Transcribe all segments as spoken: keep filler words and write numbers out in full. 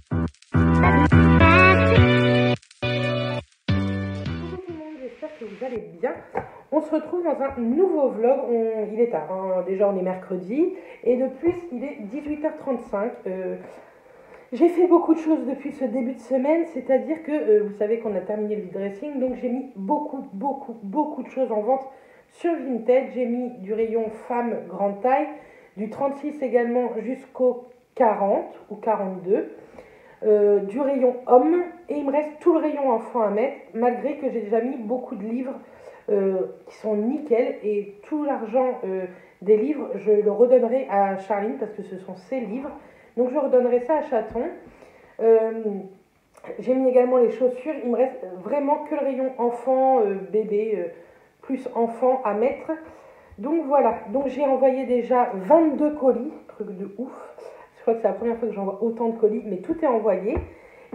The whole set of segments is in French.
J'espère que vous allez bien. On se retrouve dans un nouveau vlog. On, il est tard, hein. Déjà on est mercredi et de plus il est dix-huit heures trente-cinq. Euh, j'ai fait beaucoup de choses depuis ce début de semaine, c'est-à-dire que euh, vous savez qu'on a terminé le dressing, donc j'ai mis beaucoup, beaucoup, beaucoup de choses en vente sur Vinted. J'ai mis du rayon femme grande taille, du trente-six également jusqu'au quarante ou quarante-deux, euh, du rayon homme, et il me reste tout le rayon enfant à mettre, malgré que j'ai déjà mis beaucoup de livres euh, qui sont nickel, et tout l'argent euh, des livres, je le redonnerai à Charline parce que ce sont ses livres. Donc je redonnerai ça à Chaton. Euh, j'ai mis également les chaussures. Il me reste vraiment que le rayon enfant, euh, bébé, euh, plus enfant à mettre. Donc voilà. Donc j'ai envoyé déjà vingt-deux colis. Truc de ouf. Je crois que c'est la première fois que j'envoie autant de colis. Mais tout est envoyé.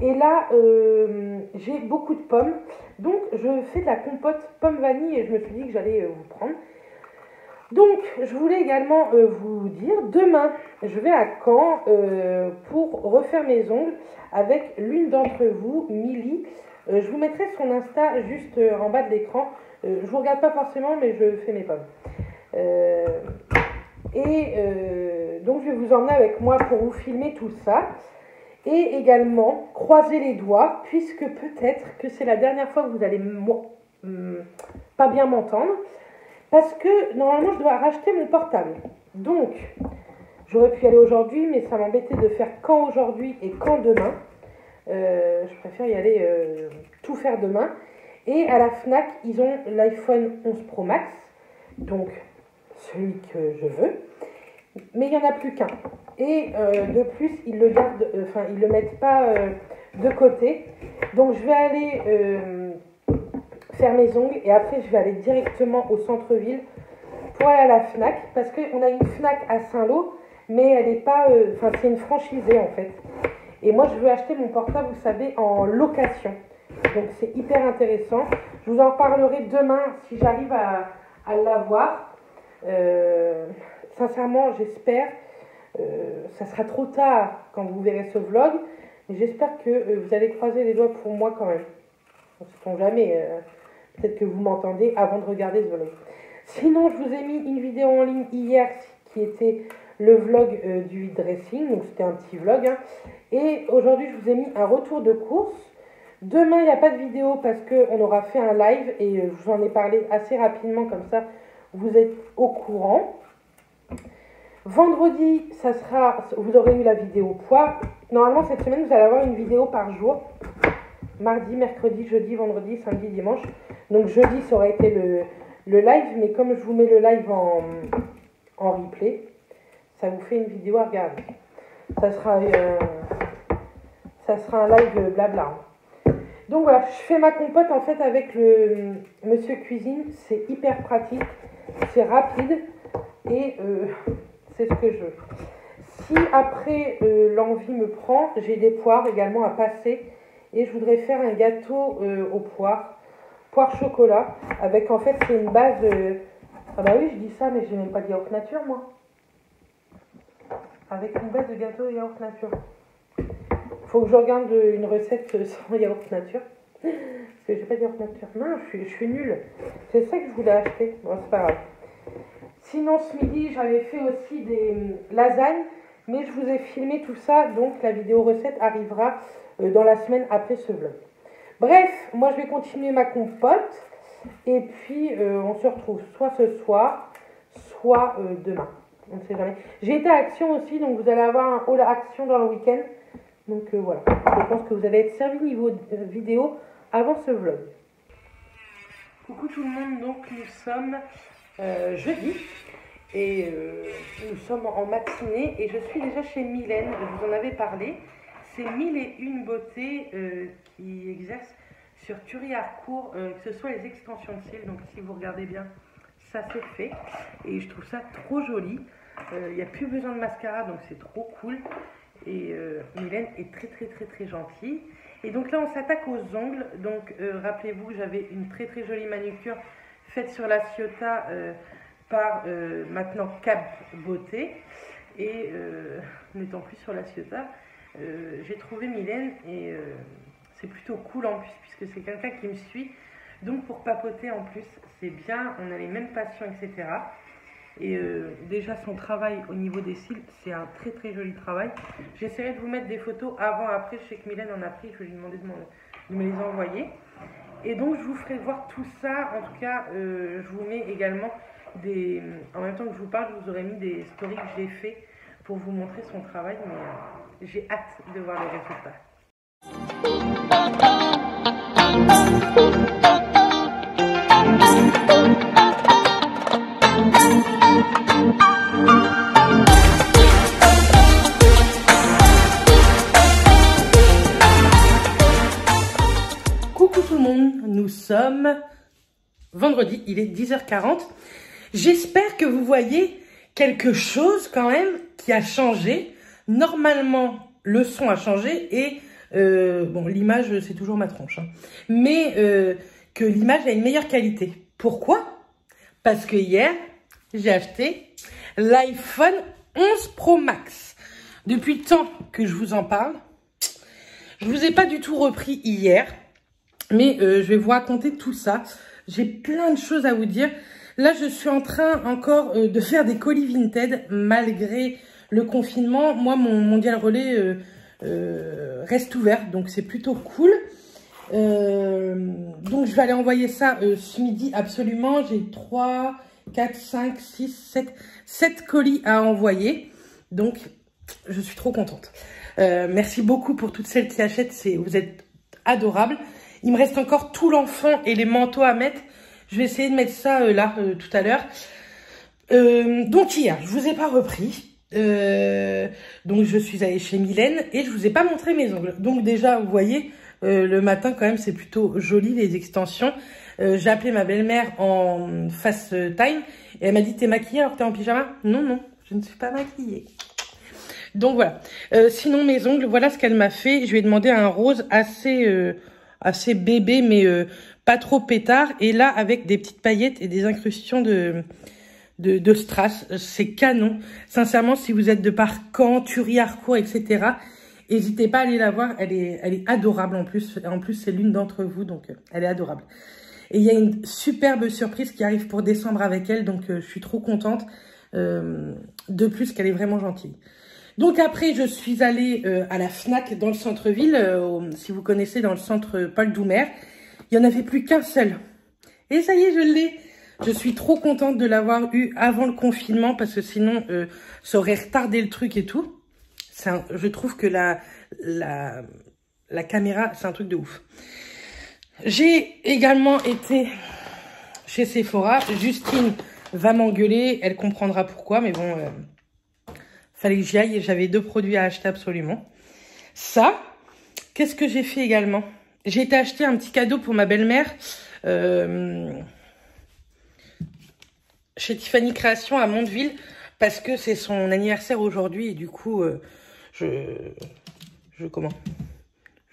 Et là, euh, j'ai beaucoup de pommes. Donc je fais de la compote pomme vanille. Et je me suis dit que j'allais euh, vous prendre. Donc, je voulais également euh, vous dire, demain, je vais à Caen euh, pour refaire mes ongles avec l'une d'entre vous, Milly. Euh, je vous mettrai son Insta juste euh, en bas de l'écran. Euh, je ne vous regarde pas forcément, mais je fais mes pommes. Euh, et euh, donc, je vais vous emmener avec moi pour vous filmer tout ça. Et également, croisez les doigts, puisque peut-être que c'est la dernière fois que vous allez pas bien m'entendre. Parce que, normalement, je dois racheter mon portable. Donc, j'aurais pu y aller aujourd'hui, mais ça m'embêtait de faire quand aujourd'hui et quand demain. Euh, je préfère y aller euh, tout faire demain. Et à la Fnac, ils ont l'iPhone onze Pro Max. Donc, celui que je veux. Mais il n'y en a plus qu'un. Et euh, de plus, ils le gardent, euh, enfin, ils le mettent pas euh, de côté. Donc, je vais aller... Euh, faire mes ongles et après je vais aller directement au centre-ville pour aller à la Fnac, parce qu'on a une Fnac à Saint-Lô, mais elle n'est pas, enfin euh, c'est une franchisée en fait, et moi je veux acheter mon portable, vous savez, en location, donc c'est hyper intéressant. Je vous en parlerai demain si j'arrive à, à l'avoir. Euh, sincèrement j'espère, euh, ça sera trop tard quand vous verrez ce vlog, mais j'espère que euh, vous allez croiser les doigts pour moi quand même, on ne sait jamais. euh, Peut-être que vous m'entendez avant de regarder ce vlog. Sinon, je vous ai mis une vidéo en ligne hier qui était le vlog euh, du dressing. Donc, c'était un petit vlog. Hein. Et aujourd'hui, je vous ai mis un retour de course. Demain, il n'y a pas de vidéo parce qu'on aura fait un live. Et je vous en ai parlé assez rapidement. Comme ça, vous êtes au courant. Vendredi, ça sera, vous aurez eu la vidéo poids. Normalement, cette semaine, vous allez avoir une vidéo par jour. Mardi, mercredi, jeudi, vendredi, samedi, dimanche. Donc jeudi, ça aurait été le, le live, mais comme je vous mets le live en, en replay, ça vous fait une vidéo à regarder. Ça sera, euh, ça sera un live blabla. Donc voilà, je fais ma compote en fait avec le Monsieur Cuisine. C'est hyper pratique, c'est rapide et euh, c'est ce que je veux. Si après euh, l'envie me prend, j'ai des poires également à passer et je voudrais faire un gâteau euh, aux poires. Poire chocolat, avec en fait c'est une base, euh... ah bah oui je dis ça mais je n'ai même pas de yaourt nature moi, avec une base de gâteau yaourt nature. Faut que je regarde une recette sans yaourt nature, parce que j'ai pas de yaourt nature, non je suis, je suis nulle, c'est ça que je voulais acheter, bon c'est pas grave. Sinon ce midi j'avais fait aussi des lasagnes, mais je vous ai filmé tout ça, donc la vidéo recette arrivera dans la semaine après ce vlog. Bref, moi je vais continuer ma compote et puis euh, on se retrouve soit ce soir, soit euh, demain. On ne sait jamais. J'ai été à Action aussi, donc vous allez avoir un haul Action dans le week-end. Donc euh, voilà, je pense que vous allez être servi niveau euh, vidéo avant ce vlog. Coucou tout le monde, donc nous sommes euh, jeudi et euh, nous sommes en matinée et je suis déjà chez Mylène, je vous en avais parlé. C'est Mille et une beautés euh, qui exerce sur Thury-Harcourt, euh, que ce soit les extensions de cils. Donc si vous regardez bien, ça c'est fait. Et je trouve ça trop joli. Il euh, n'y a plus besoin de mascara, donc c'est trop cool. Et euh, Mylène est très très très très gentille. Et donc là on s'attaque aux ongles. Donc euh, rappelez-vous que j'avais une très très jolie manucure faite sur La Ciotat euh, par euh, maintenant Cap Beauté. Et euh, n'étant plus sur La Ciotat, euh, j'ai trouvé Mylène et euh, c'est plutôt cool en plus puisque c'est quelqu'un qui me suit. Donc pour papoter en plus, c'est bien, on a les mêmes passions, et cetera. Et euh, déjà son travail au niveau des cils, c'est un très très joli travail. J'essaierai de vous mettre des photos avant, après, je sais que Mylène en a pris, je vais lui demander de, de me les envoyer. Et donc je vous ferai voir tout ça, en tout cas euh, je vous mets également des... En même temps que je vous parle, je vous aurais mis des stories que j'ai fait pour vous montrer son travail, mais euh, j'ai hâte de voir les résultats. Nous sommes vendredi, il est dix heures quarante. J'espère que vous voyez quelque chose quand même qui a changé. Normalement, le son a changé et euh, bon, l'image, c'est toujours ma tronche, hein. Mais euh, que l'image a une meilleure qualité. Pourquoi? Parce que hier, j'ai acheté l'iPhone onze Pro Max. Depuis le temps que je vous en parle, je ne vous ai pas du tout repris hier. Mais euh, je vais vous raconter tout ça. J'ai plein de choses à vous dire. Là, je suis en train encore euh, de faire des colis Vinted malgré le confinement. Moi, mon Mondial Relais euh, euh, reste ouvert, donc c'est plutôt cool. Euh, donc, je vais aller envoyer ça euh, ce midi absolument. J'ai trois, quatre, cinq, six, sept, sept colis à envoyer. Donc, je suis trop contente. Euh, merci beaucoup pour toutes celles qui achètent. C'est, vous êtes adorables. Il me reste encore tout l'enfant et les manteaux à mettre. Je vais essayer de mettre ça euh, là, euh, tout à l'heure. Euh, donc hier, je ne vous ai pas repris. Euh, donc je suis allée chez Mylène et je ne vous ai pas montré mes ongles. Donc déjà, vous voyez, euh, le matin quand même, c'est plutôt joli les extensions. Euh, J'ai appelé ma belle-mère en face time et elle m'a dit « T'es maquillée alors que t'es en pyjama ?» Non, non, je ne suis pas maquillée. Donc voilà. Euh, sinon, mes ongles, voilà ce qu'elle m'a fait. Je lui ai demandé un rose assez... Euh, assez bébé mais euh, pas trop pétard, et là avec des petites paillettes et des incrustations de, de, de strass, c'est canon. Sincèrement, si vous êtes de par Caen, Thury-Harcourt, et cetera, n'hésitez pas à aller la voir, elle est, elle est adorable en plus, en plus c'est l'une d'entre vous, donc euh, elle est adorable. Et il y a une superbe surprise qui arrive pour décembre avec elle, donc euh, je suis trop contente, euh, de plus qu'elle est vraiment gentille. Donc après, je suis allée euh, à la Fnac dans le centre-ville, euh, si vous connaissez, dans le centre euh, Paul Doumer. Il n'y en avait plus qu'un seul. Et ça y est, je l'ai. Je suis trop contente de l'avoir eu avant le confinement parce que sinon, euh, ça aurait retardé le truc et tout. Un, je trouve que la, la, la caméra, c'est un truc de ouf. J'ai également été chez Sephora. Justine va m'engueuler, elle comprendra pourquoi, mais bon... Euh, fallait que j'y aille et j'avais deux produits à acheter absolument. Ça, qu'est-ce que j'ai fait également? J'ai été acheter un petit cadeau pour ma belle-mère euh, chez Tiffany Création à Mondeville parce que c'est son anniversaire aujourd'hui et du coup, euh, je, je, comment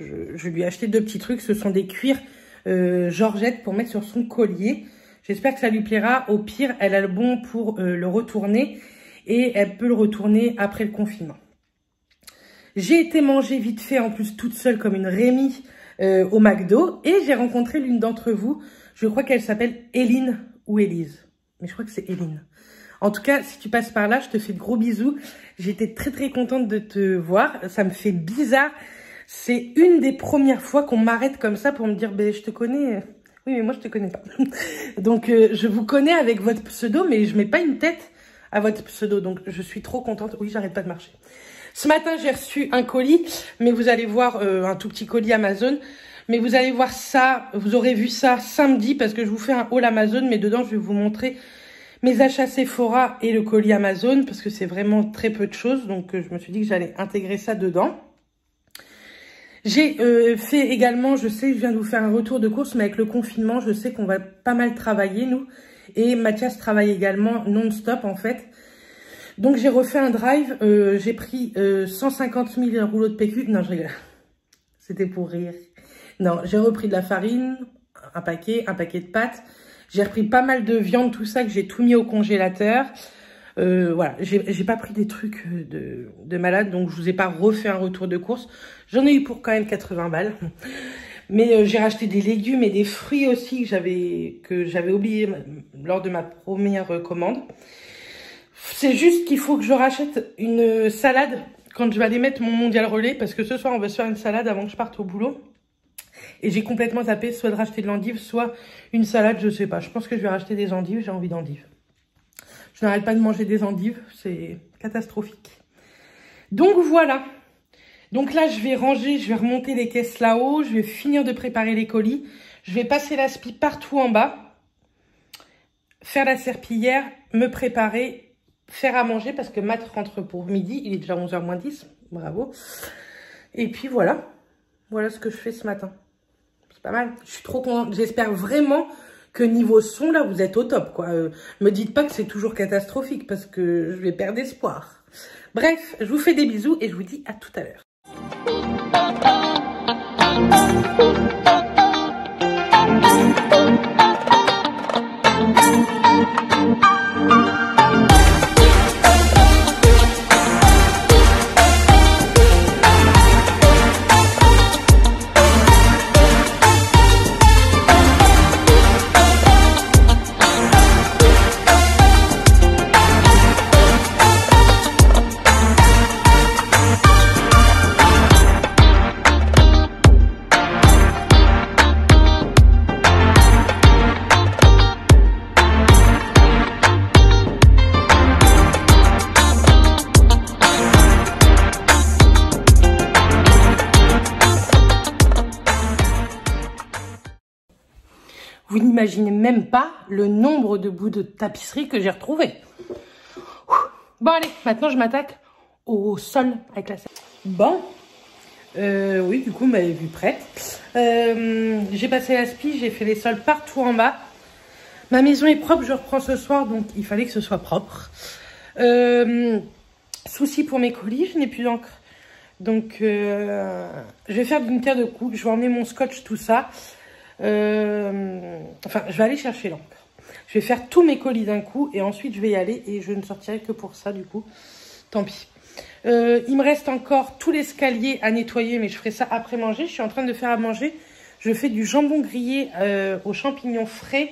je, je lui ai acheté deux petits trucs. Ce sont des cuirs euh, Georgette pour mettre sur son collier. J'espère que ça lui plaira. Au pire, elle a le bon pour euh, le retourner. Et elle peut le retourner après le confinement. J'ai été manger vite fait, en plus toute seule comme une Rémi, euh, au McDo. Et j'ai rencontré l'une d'entre vous. Je crois qu'elle s'appelle Eline ou Elise. Mais je crois que c'est Eline. En tout cas, si tu passes par là, je te fais de gros bisous. J'étais très très contente de te voir. Ça me fait bizarre. C'est une des premières fois qu'on m'arrête comme ça pour me dire bah, « je te connais ». Oui, mais moi je te connais pas. Donc euh, je vous connais avec votre pseudo, mais je mets pas une tête à votre pseudo, donc je suis trop contente. Oui, j'arrête pas de marcher. Ce matin, j'ai reçu un colis, mais vous allez voir, euh, un tout petit colis Amazon, mais vous allez voir ça, vous aurez vu ça samedi, parce que je vous fais un haul Amazon, mais dedans, je vais vous montrer mes achats Sephora et le colis Amazon, parce que c'est vraiment très peu de choses, donc euh, je me suis dit que j'allais intégrer ça dedans. J'ai euh, fait également, je sais, je viens de vous faire un retour de course, mais avec le confinement, je sais qu'on va pas mal travailler, nous. Et Mathias travaille également non-stop en fait. Donc j'ai refait un drive, euh, j'ai pris euh, cent cinquante mille rouleaux de P Q. Non, je rigole, c'était pour rire. Non, j'ai repris de la farine, un paquet, un paquet de pâtes. J'ai repris pas mal de viande, tout ça que j'ai tout mis au congélateur. Euh, voilà, j'ai pas pris des trucs de, de malade, donc je vous ai pas refait un retour de course. J'en ai eu pour quand même quatre-vingts balles. Mais euh, j'ai racheté des légumes et des fruits aussi que j'avais que j'avais oublié lors de ma première commande. C'est juste qu'il faut que je rachète une salade quand je vais aller mettre mon Mondial Relais, parce que ce soir, on va se faire une salade avant que je parte au boulot. Et j'ai complètement zappé soit de racheter de l'endive, soit une salade, je sais pas. Je pense que je vais racheter des endives, j'ai envie d'endives. Je n'arrête pas de manger des endives, c'est catastrophique. Donc voilà. Donc là, je vais ranger, je vais remonter les caisses là-haut, je vais finir de préparer les colis. Je vais passer l'aspi partout en bas, faire la serpillière, me préparer, faire à manger, parce que Matt rentre pour midi, il est déjà onze heures moins dix, bravo. Et puis voilà, voilà ce que je fais ce matin. Pas mal, je suis trop contente. J'espère vraiment que niveau son, là, vous êtes au top, quoi. Euh, me dites pas que c'est toujours catastrophique, parce que je vais perdre espoir. Bref, je vous fais des bisous et je vous dis à tout à l'heure. Vous n'imaginez même pas le nombre de bouts de tapisserie que j'ai retrouvé. Bon, allez, maintenant je m'attaque au sol avec la serpillière. Bon, euh, oui, du coup, vous m'avez vu prête. Euh, j'ai passé l'aspi, j'ai fait les sols partout en bas. Ma maison est propre, je reprends ce soir, donc il fallait que ce soit propre. Euh, souci pour mes colis, je n'ai plus d'encre. Donc, euh, je vais faire d'une pierre deux coups. Je vais emmener mon scotch, tout ça. Euh, enfin, je vais aller chercher l'encre. Je vais faire tous mes colis d'un coup et ensuite je vais y aller et je ne sortirai que pour ça du coup. Tant pis. Euh, il me reste encore tout l'escalier à nettoyer, mais je ferai ça après manger. Je suis en train de faire à manger. Je fais du jambon grillé euh, aux champignons frais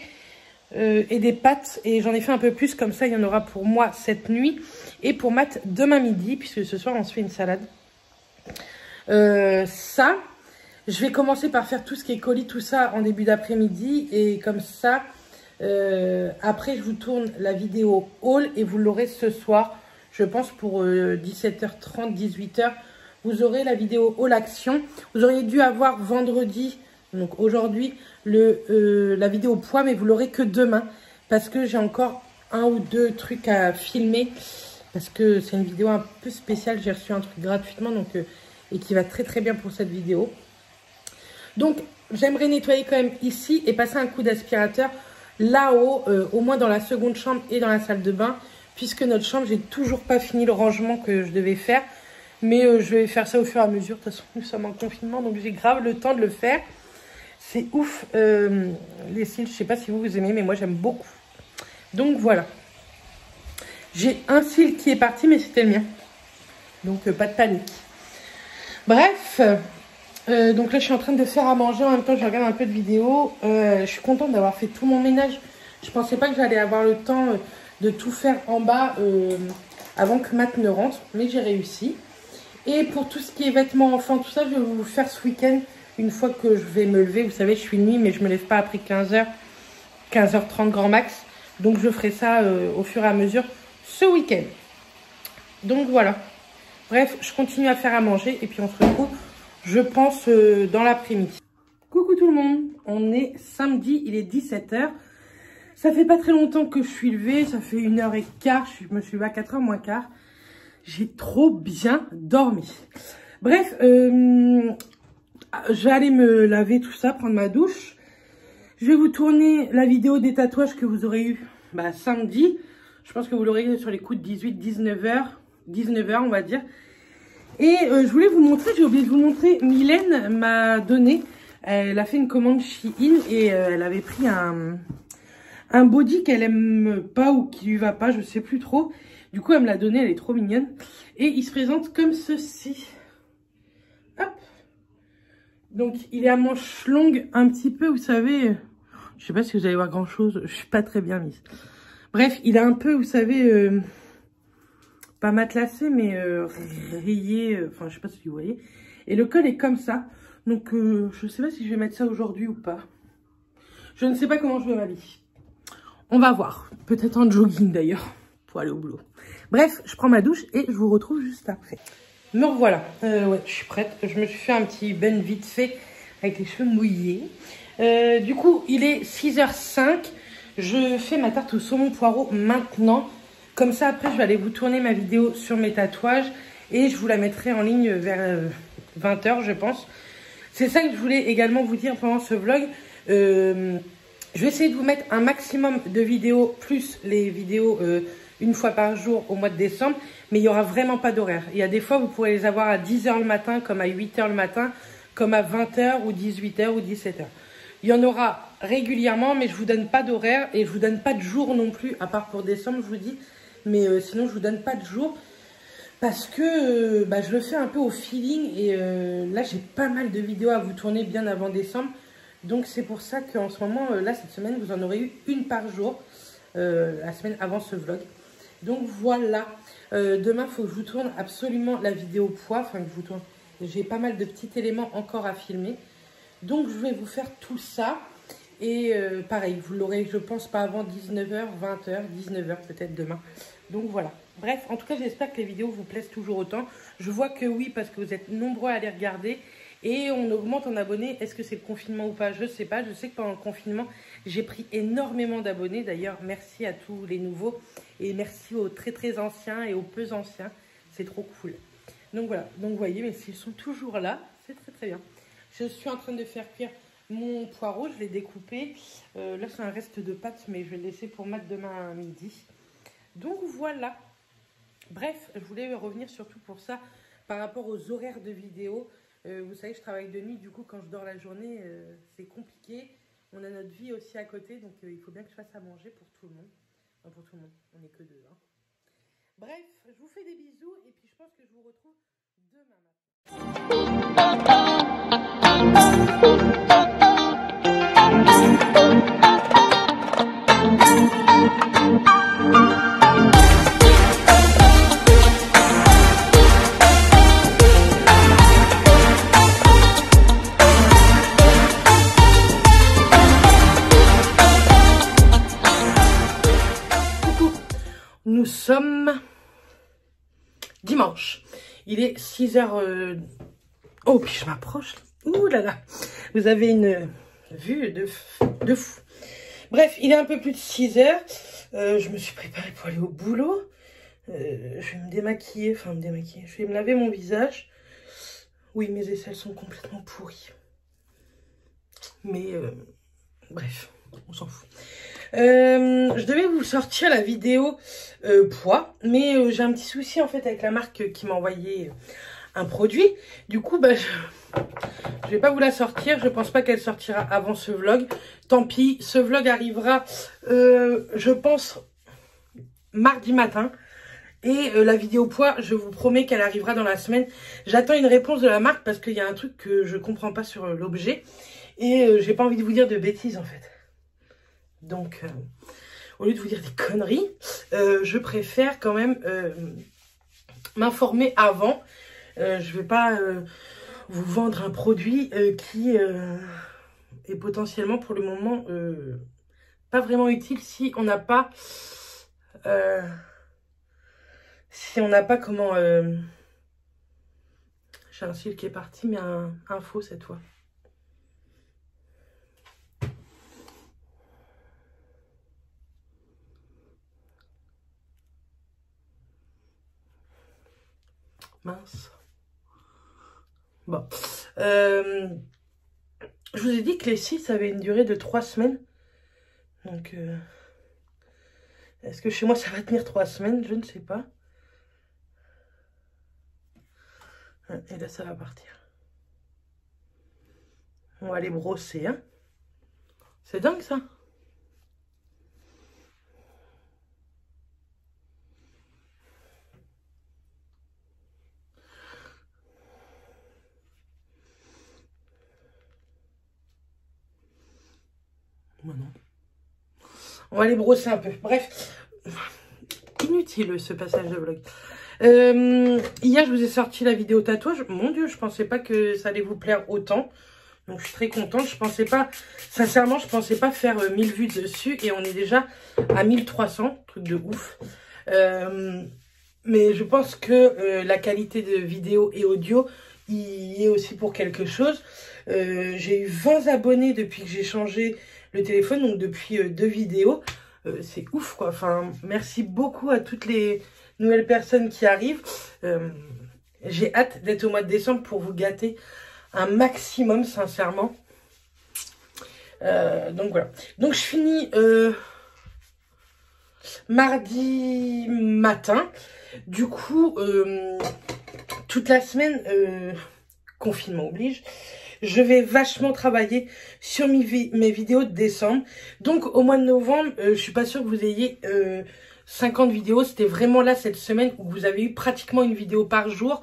euh, et des pâtes, et j'en ai fait un peu plus, comme ça il y en aura pour moi cette nuit et pour Matt demain midi, puisque ce soir on se fait une salade. Euh, ça... Je vais commencer par faire tout ce qui est colis, tout ça, en début d'après-midi. Et comme ça, euh, après, je vous tourne la vidéo haul et vous l'aurez ce soir. Je pense pour euh, dix-sept heures trente, dix-huit heures, vous aurez la vidéo haul action. Vous auriez dû avoir vendredi, donc aujourd'hui, le euh, la vidéo poids, mais vous l'aurez que demain. Parce que j'ai encore un ou deux trucs à filmer. Parce que c'est une vidéo un peu spéciale. J'ai reçu un truc gratuitement donc euh, et qui va très très bien pour cette vidéo. Donc, j'aimerais nettoyer quand même ici et passer un coup d'aspirateur là-haut, euh, au moins dans la seconde chambre et dans la salle de bain, puisque notre chambre, j'ai toujours pas fini le rangement que je devais faire, mais euh, je vais faire ça au fur et à mesure. De toute façon, nous sommes en confinement, donc j'ai grave le temps de le faire. C'est ouf, euh, les cils, je sais pas si vous vous aimez, mais moi, j'aime beaucoup. Donc, voilà. J'ai un cil qui est parti, mais c'était le mien. Donc, euh, pas de panique. Bref... Euh, donc là, je suis en train de faire à manger. En même temps, je regarde un peu de vidéos. Euh, je suis contente d'avoir fait tout mon ménage. Je pensais pas que j'allais avoir le temps euh, de tout faire en bas euh, avant que Matt ne rentre. Mais j'ai réussi. Et pour tout ce qui est vêtements enfants, tout ça, je vais vous faire ce week-end. Une fois que je vais me lever, vous savez, je suis nuit, mais je me lève pas après quinze heures. quinze heures trente grand max. Donc, je ferai ça euh, au fur et à mesure ce week-end. Donc, voilà. Bref, je continue à faire à manger. Et puis, on se retrouve... Je pense euh, dans l'après-midi. Coucou tout le monde, on est samedi, il est dix-sept heures. Ça fait pas très longtemps que je suis levée, ça fait une heure et quart, je me suis levée à quatre heures moins quart. J'ai trop bien dormi. Bref, euh, je vais aller me laver tout ça, prendre ma douche. Je vais vous tourner la vidéo des tatouages que vous aurez eu bah, samedi. Je pense que vous l'aurez sur les coups de dix-huit, dix-neuf heures, dix-neuf heures on va dire. Et euh, je voulais vous montrer, j'ai oublié de vous montrer, Mylène m'a donné, elle a fait une commande chez In et euh, elle avait pris un, un body qu'elle aime pas ou qui lui va pas, je sais plus trop. Du coup, elle me l'a donnée, elle est trop mignonne. Et il se présente comme ceci. Hop. Donc, il est à manches longues un petit peu, vous savez. Je sais pas si vous allez voir grand-chose. Je suis pas très bien mise. Bref, il est un peu, vous savez, euh, pas matelassé, mais euh, rayé. Euh, enfin, je sais pas si vous voyez. Et le col est comme ça. Donc, euh, je sais pas si je vais mettre ça aujourd'hui ou pas. Je ne sais pas comment je vais m'habiller. On va voir. Peut-être en jogging d'ailleurs, pour aller au boulot. Bref, je prends ma douche et je vous retrouve juste après. Me revoilà. Euh, ouais, je suis prête. Je me suis fait un petit bun vite fait avec les cheveux mouillés. Euh, du coup, il est six heures cinq. Je fais ma tarte au saumon poireau maintenant. Comme ça, après, je vais aller vous tourner ma vidéo sur mes tatouages. Et je vous la mettrai en ligne vers vingt heures, je pense. C'est ça que je voulais également vous dire pendant ce vlog. Euh, je vais essayer de vous mettre un maximum de vidéos, plus les vidéos euh, une fois par jour au mois de décembre. Mais il n'y aura vraiment pas d'horaire. Il y a des fois, vous pourrez les avoir à dix heures le matin, comme à huit heures le matin, comme à vingt heures ou dix-huit heures ou dix-sept heures. Il y en aura régulièrement, mais je ne vous donne pas d'horaire et je ne vous donne pas de jour non plus, à part pour décembre, je vous dis. Mais euh, sinon, je ne vous donne pas de jour parce que euh, bah, je le fais un peu au feeling. Et euh, là, j'ai pas mal de vidéos à vous tourner bien avant décembre. Donc c'est pour ça qu'en ce moment, là cette semaine, vous en aurez eu une par jour, euh, la semaine avant ce vlog. Donc voilà, euh, demain il faut que je vous tourne absolument la vidéo poids, enfin que je vous tourne, j'ai pas mal de petits éléments encore à filmer. Donc je vais vous faire tout ça, et euh, pareil, vous l'aurez je pense pas avant dix-neuf heures, vingt heures, dix-neuf heures peut-être demain. Donc voilà, bref, en tout cas j'espère que les vidéos vous plaisent toujours autant. Je vois que oui parce que vous êtes nombreux à les regarder. Et on augmente en abonnés. Est-ce que c'est le confinement ou pas? Je sais pas. Je sais que pendant le confinement, j'ai pris énormément d'abonnés. D'ailleurs, merci à tous les nouveaux. Et merci aux très très anciens et aux peu anciens. C'est trop cool. Donc voilà. Donc vous voyez, mais s'ils sont toujours là, c'est très très bien. Je suis en train de faire cuire mon poireau. Je l'ai découpé. Euh, là, c'est un reste de pâte, mais je vais le laisser pour mat demain à midi. Donc voilà. Bref, je voulais revenir surtout pour ça par rapport aux horaires de vidéo. Euh, vous savez, je travaille de nuit, du coup, quand je dors la journée, euh, c'est compliqué. On a notre vie aussi à côté, donc euh, il faut bien que je fasse à manger pour tout le monde. Enfin, pour tout le monde, on n'est que deux. Hein. Bref, je vous fais des bisous et puis je pense que je vous retrouve demain matin. Nous sommes dimanche. Il est six heures... Oh, puis je m'approche. Ouh là là. Vous avez une vue de, de fou. Bref, il est un peu plus de six heures. Euh, je me suis préparée pour aller au boulot. Euh, je vais me démaquiller. Enfin, me démaquiller. Je vais me laver mon visage. Oui, mes aisselles sont complètement pourries. Mais, euh, bref, on s'en fout. Euh, je devais vous sortir la vidéo euh, poids, mais euh, j'ai un petit souci en fait avec la marque qui m'a envoyé un produit. Du coup, bah, je... je vais pas vous la sortir. Je pense pas qu'elle sortira avant ce vlog. Tant pis, ce vlog arrivera, euh, je pense, mardi matin. Et euh, la vidéo poids, je vous promets qu'elle arrivera dans la semaine. J'attends une réponse de la marque parce qu'il y a un truc que je comprends pas sur l'objet. Et euh, j'ai pas envie de vous dire de bêtises en fait. Donc, euh, au lieu de vous dire des conneries, euh, je préfère quand même euh, m'informer avant. Euh, je ne vais pas euh, vous vendre un produit euh, qui euh, est potentiellement pour le moment euh, pas vraiment utile si on n'a pas, euh, si on n'a pas comment. Euh, J'ai un fil qui est parti, mais un, un faux cette fois. Mince. Bon. Euh, je vous ai dit que les six avaient une durée de trois semaines. Donc, euh, est-ce que chez moi, ça va tenir trois semaines? Je ne sais pas. Et là, ça va partir. On va les brosser. Hein. C'est dingue, ça. Moi non. On va les brosser un peu. Bref, inutile ce passage de vlog. Euh, hier, je vous ai sorti la vidéo tatouage. Mon Dieu, je pensais pas que ça allait vous plaire autant. Donc, je suis très contente. Je pensais pas, sincèrement, je pensais pas faire euh, mille vues dessus. Et on est déjà à mille trois cents. Truc de ouf. Euh, mais je pense que euh, la qualité de vidéo et audio y est aussi pour quelque chose. Euh, j'ai eu vingt abonnés depuis que j'ai changé le téléphone. Donc, depuis euh, deux vidéos. Euh, c'est ouf, quoi. Enfin, merci beaucoup à toutes les nouvelles personnes qui arrivent. Euh, j'ai hâte d'être au mois de décembre pour vous gâter un maximum, sincèrement. Euh, donc voilà. Donc je finis euh, mardi matin. Du coup, euh, toute la semaine, euh, confinement oblige, je vais vachement travailler sur mes, vi mes vidéos de décembre. Donc au mois de novembre, euh, je suis pas sûre que vous ayez euh, cinquante vidéos. C'était vraiment là cette semaine où vous avez eu pratiquement une vidéo par jour.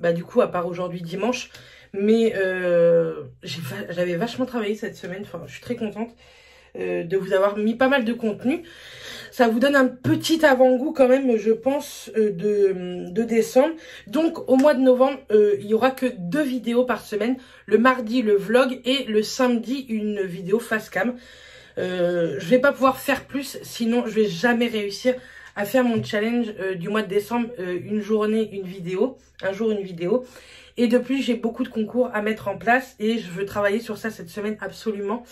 Bah du coup, à part aujourd'hui dimanche. Mais euh, j'avais vachement travaillé cette semaine. Enfin, je suis très contente euh, de vous avoir mis pas mal de contenu. Ça vous donne un petit avant-goût quand même, je pense, euh, de, de décembre. Donc, au mois de novembre, euh, il n'y aura que deux vidéos par semaine. Le mardi, le vlog, et le samedi, une vidéo face cam. Euh, je vais pas pouvoir faire plus, sinon je vais jamais réussir à faire mon challenge euh, du mois de décembre, euh, une journée, une vidéo, un jour, une vidéo. Et de plus, j'ai beaucoup de concours à mettre en place et je veux travailler sur ça cette semaine absolument.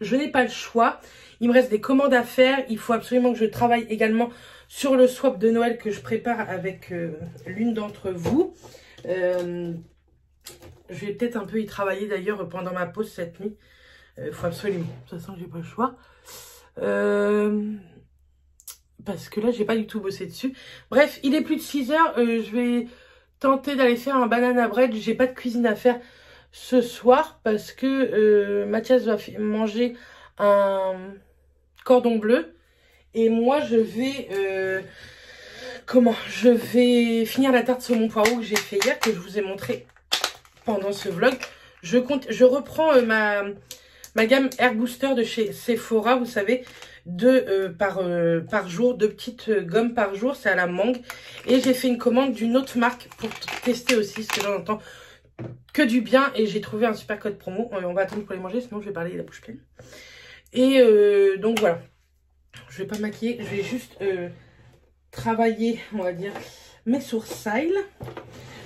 Je n'ai pas le choix. Il me reste des commandes à faire. Il faut absolument que je travaille également sur le swap de Noël que je prépare avec euh, l'une d'entre vous. Euh, je vais peut-être un peu y travailler d'ailleurs pendant ma pause cette nuit. Il euh, faut absolument. De toute façon, j'ai pas le choix. Euh... Parce que là, j'ai pas du tout bossé dessus. Bref, il est plus de six heures. Euh, je vais tenter d'aller faire un banana bread. J'ai pas de cuisine à faire ce soir parce que euh, Mathias va manger un cordon bleu et moi je vais euh, comment je vais finir la tarte saumon poireau que j'ai fait hier, que je vous ai montré pendant ce vlog. Je compte, je reprends euh, ma ma gamme Air Booster de chez Sephora, vous savez. Deux euh, par, euh, par jour, deux petites euh, gommes par jour, c'est à la mangue. Et j'ai fait une commande d'une autre marque pour tester aussi, parce que j'en entends que du bien. Et j'ai trouvé un super code promo. On va attendre pour les manger, sinon je vais parler la bouche pleine. Et euh, donc voilà, je vais pas maquiller, je vais juste euh, travailler, on va dire, mes sourcils.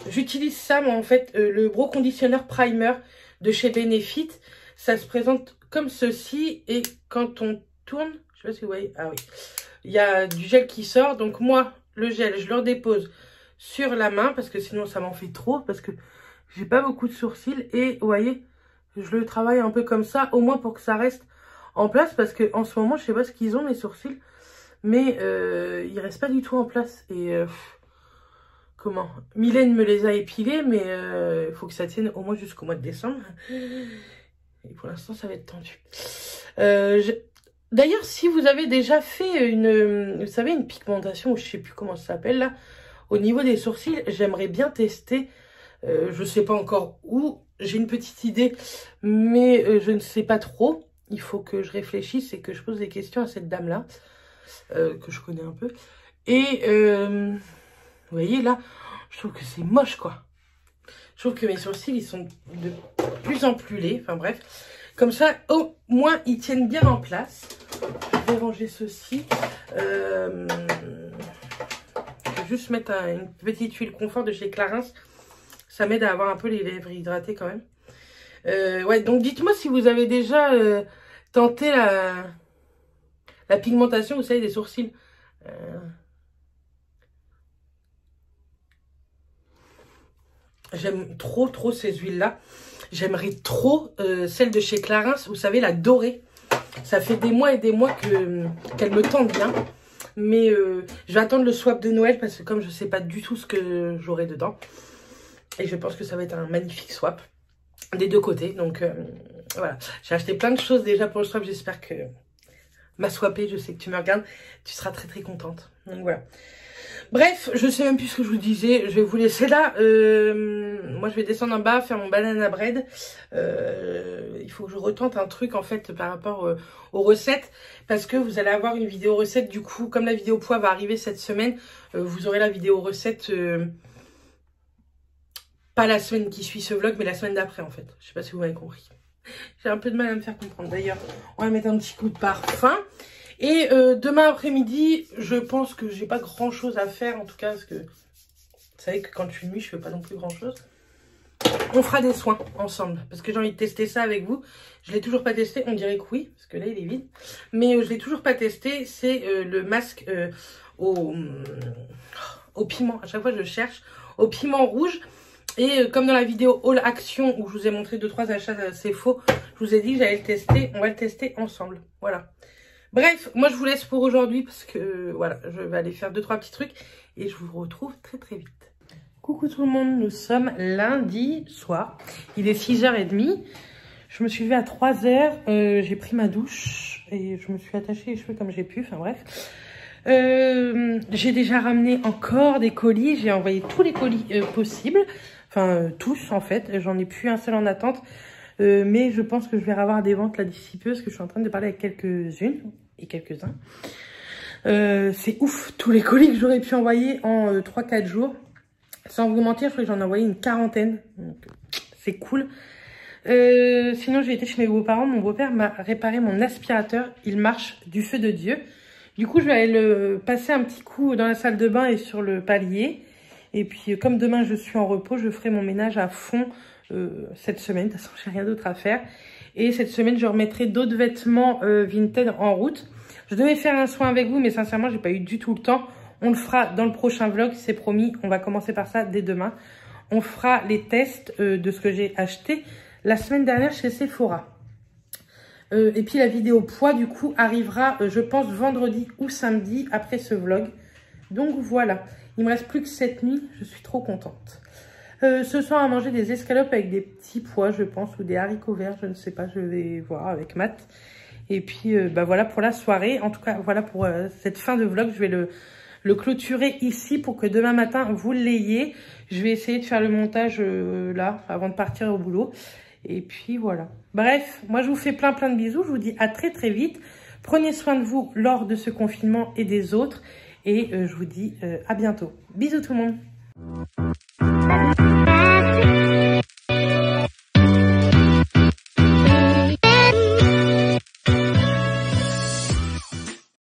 J'utilise ça, moi en fait, euh, le Bro Conditioner Primer de chez Benefit. Ça se présente comme ceci et quand on tourne, je sais pas si vous voyez, ah oui, il y a du gel qui sort, donc moi le gel je le dépose sur la main parce que sinon ça m'en fait trop, parce que j'ai pas beaucoup de sourcils, et vous voyez je le travaille un peu comme ça, au moins pour que ça reste en place, parce que en ce moment je sais pas ce qu'ils ont mes sourcils, mais euh, ils restent pas du tout en place, et euh, comment, Mylène me les a épilés, mais il euh, faut que ça tienne au moins jusqu'au mois de décembre, et pour l'instant ça va être tendu. euh, je... D'ailleurs, si vous avez déjà fait une, vous savez, une pigmentation, je ne sais plus comment ça s'appelle là, au niveau des sourcils, j'aimerais bien tester. Euh, je ne sais pas encore où. J'ai une petite idée, mais euh, je ne sais pas trop. Il faut que je réfléchisse et que je pose des questions à cette dame-là, euh, que je connais un peu. Et euh, vous voyez là, je trouve que c'est moche, quoi. Je trouve que mes sourcils, ils sont de plus en plus laids. Enfin bref. Comme ça, au moins, ils tiennent bien en place. Je vais ranger ceci. Euh, je vais juste mettre un, une petite huile confort de chez Clarins. Ça m'aide à avoir un peu les lèvres hydratées quand même. Euh, ouais, donc dites-moi si vous avez déjà euh, tenté la, la pigmentation, vous savez, des sourcils. Euh, J'aime trop, trop ces huiles-là. J'aimerais trop euh, celle de chez Clarins, vous savez, la dorée. Ça fait des mois et des mois que qu'elle me tente bien. Mais euh, je vais attendre le swap de Noël parce que comme je ne sais pas du tout ce que j'aurai dedans. Et je pense que ça va être un magnifique swap des deux côtés. Donc euh, voilà, j'ai acheté plein de choses déjà pour le swap. J'espère que ma swapée, je sais que tu me regardes, tu seras très très contente. Donc voilà. Bref, je sais même plus ce que je vous disais. Je vais vous laisser là. Euh, moi, je vais descendre en bas, faire mon banana bread. Euh, il faut que je retente un truc, en fait, par rapport euh, aux recettes. Parce que vous allez avoir une vidéo recette. Du coup, comme la vidéo poids va arriver cette semaine, euh, vous aurez la vidéo recette... Euh, pas la semaine qui suit ce vlog, mais la semaine d'après, en fait. Je sais pas si vous m'avez compris. J'ai un peu de mal à me faire comprendre. D'ailleurs, on va mettre un petit coup de parfum. Et euh, demain après-midi, je pense que j'ai pas grand chose à faire, en tout cas, parce que vous savez que quand je suis nuit, je fais pas non plus grand chose. On fera des soins ensemble, parce que j'ai envie de tester ça avec vous. Je l'ai toujours pas testé, on dirait que oui, parce que là il est vide, mais euh, je l'ai toujours pas testé. C'est euh, le masque euh, au, au piment. À chaque fois, je cherche au piment rouge. Et euh, comme dans la vidéo All Action où je vous ai montré deux trois achats, c'est faux, je vous ai dit que j'allais le tester. On va le tester ensemble. Voilà. Bref, moi je vous laisse pour aujourd'hui parce que euh, voilà, je vais aller faire deux trois petits trucs et je vous retrouve très très vite. Coucou tout le monde, nous sommes lundi soir, il est six heures trente, je me suis levée à trois heures, euh, j'ai pris ma douche et je me suis attachée les cheveux comme j'ai pu, enfin bref. Euh, j'ai déjà ramené encore des colis, j'ai envoyé tous les colis euh, possibles, enfin euh, tous en fait, j'en ai plus un seul en attente. Euh, mais je pense que je vais avoir des ventes là d'ici peu parce que je suis en train de parler avec quelques-unes et quelques-uns. Euh, c'est ouf, tous les colis que j'aurais pu envoyer en euh, trois quatre jours. Sans vous mentir, je crois que j'en ai envoyé une quarantaine. Donc c'est cool. Euh, sinon, j'ai été chez mes beaux-parents. Mon beau-père m'a réparé mon aspirateur. Il marche du feu de Dieu. Du coup, je vais aller le passer un petit coup dans la salle de bain et sur le palier. Et puis, comme demain, je suis en repos, je ferai mon ménage à fond. Euh, cette semaine, de toute façon j'ai rien d'autre à faire, et cette semaine je remettrai d'autres vêtements euh, Vinted en route. Je devais faire un soin avec vous mais sincèrement j'ai pas eu du tout le temps. On le fera dans le prochain vlog, c'est promis. On va commencer par ça dès demain. On fera les tests euh, de ce que j'ai acheté la semaine dernière chez Sephora, euh, et puis la vidéo poids du coup arrivera euh, je pense vendredi ou samedi après ce vlog. Donc voilà, il me reste plus que cette nuit, je suis trop contente. Euh, ce soir à manger des escalopes avec des petits pois je pense, ou des haricots verts, je ne sais pas, je vais voir avec Matt. Et puis euh, bah voilà pour la soirée, en tout cas voilà pour euh, cette fin de vlog. Je vais le, le clôturer ici pour que demain matin vous l'ayez. Je vais essayer de faire le montage euh, là avant de partir au boulot et puis voilà. Bref, moi je vous fais plein plein de bisous, je vous dis à très très vite, prenez soin de vous lors de ce confinement et des autres et euh, je vous dis euh, à bientôt, bisous tout le monde.